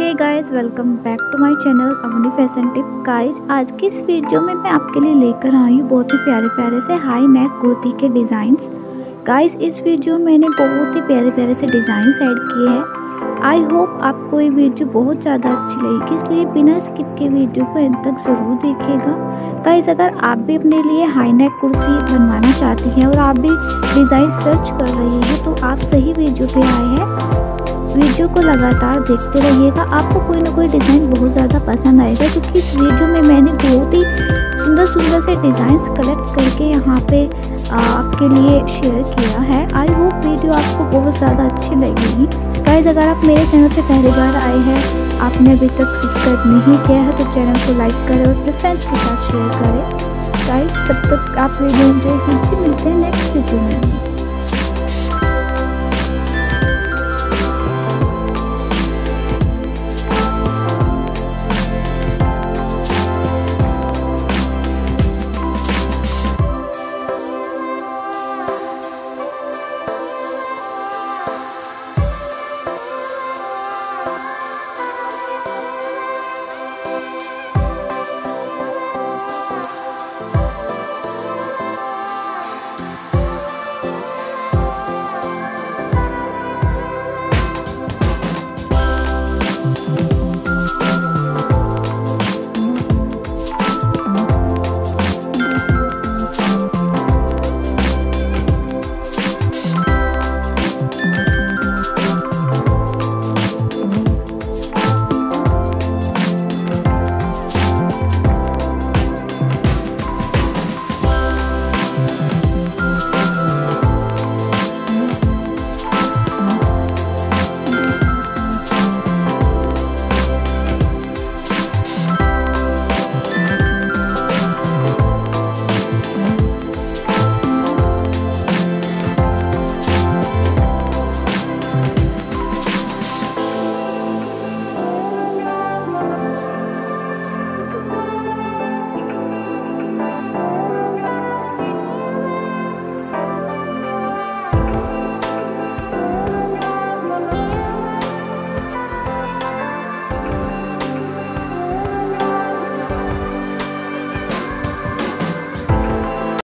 Hey guys, welcome back to my channel Avni fashion tip. Guys, आज की इस video में मैं आपके लिए लेकर आई हूँ बहुत ही प्यारे प्यारे से हाई नेक कुर्ती के डिज़ाइंस। गाइस, इस वीडियो में मैंने बहुत ही प्यारे प्यारे से डिज़ाइंस ऐड किए हैं। आई होप आपको ये वीडियो बहुत ज़्यादा अच्छी लगेगी, इसलिए बिना स्किप के वीडियो को अंत तक ज़रूर देखिएगा। गाइस, अगर आप भी अपने लिए हाई नेक कुर्ती बनवाना चाहती हैं और आप भी डिज़ाइन सर्च कर रही हैं तो आप सही वीडियो पर आए हैं। वीडियो को लगातार देखते रहिएगा, आपको कोई ना कोई डिज़ाइन बहुत ज़्यादा पसंद आएगा, क्योंकि इस वीडियो में मैंने बहुत ही सुंदर सुंदर से डिज़ाइंस कलेक्ट करके यहाँ पे आपके लिए शेयर किया है। आई होप वीडियो आपको बहुत ज़्यादा अच्छी लगेगी। गाइस, अगर आप मेरे चैनल पे पहली बार आए हैं, आपने अभी तक सब्सक्राइब नहीं किया है तो चैनल को लाइक करें और अपने फ्रेंड्स के साथ शेयर करें। गाइस, तब तक आप वीडियो एंजॉय कीजिए। मिलते हैं नेक्स्ट वीडियो में।